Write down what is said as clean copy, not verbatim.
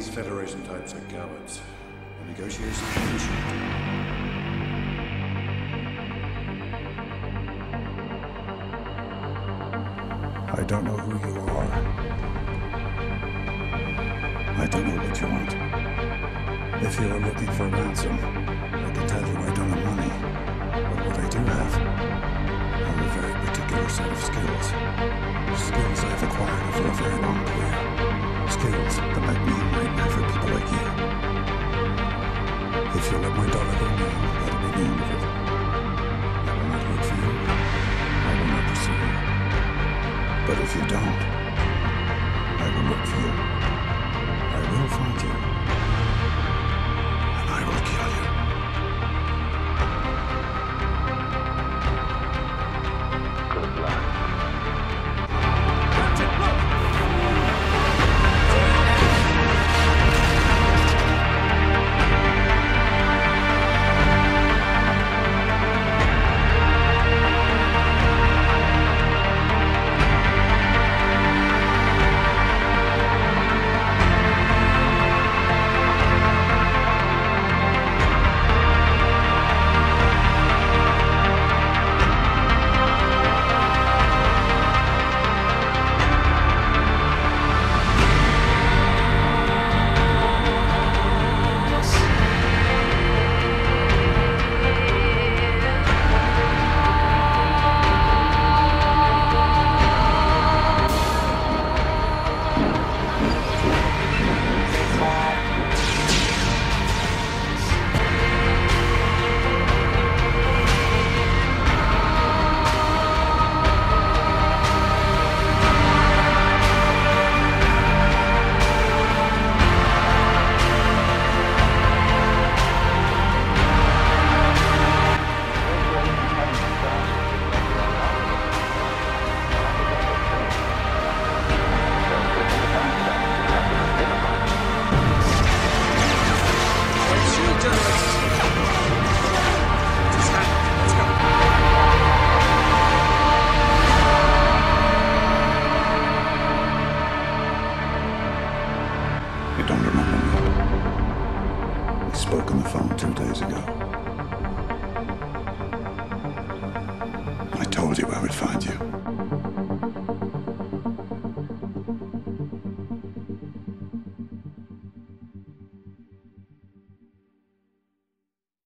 These Federation types are cowards. The negotiations are finished. I don't know who you are. I don't know what you want. If you are looking for a ransom, I can tell you I don't have money. But what I do have a very particular set of skills. Skills I've acquired over a very long career. Skills that might mean right now for people like you. If you let my daughter go now, that'll be the end of it. I will not look for you. I will not pursue you. But if you don't, I will look for you. I will find you. And I will kill you. Good luck. I told you I would find you.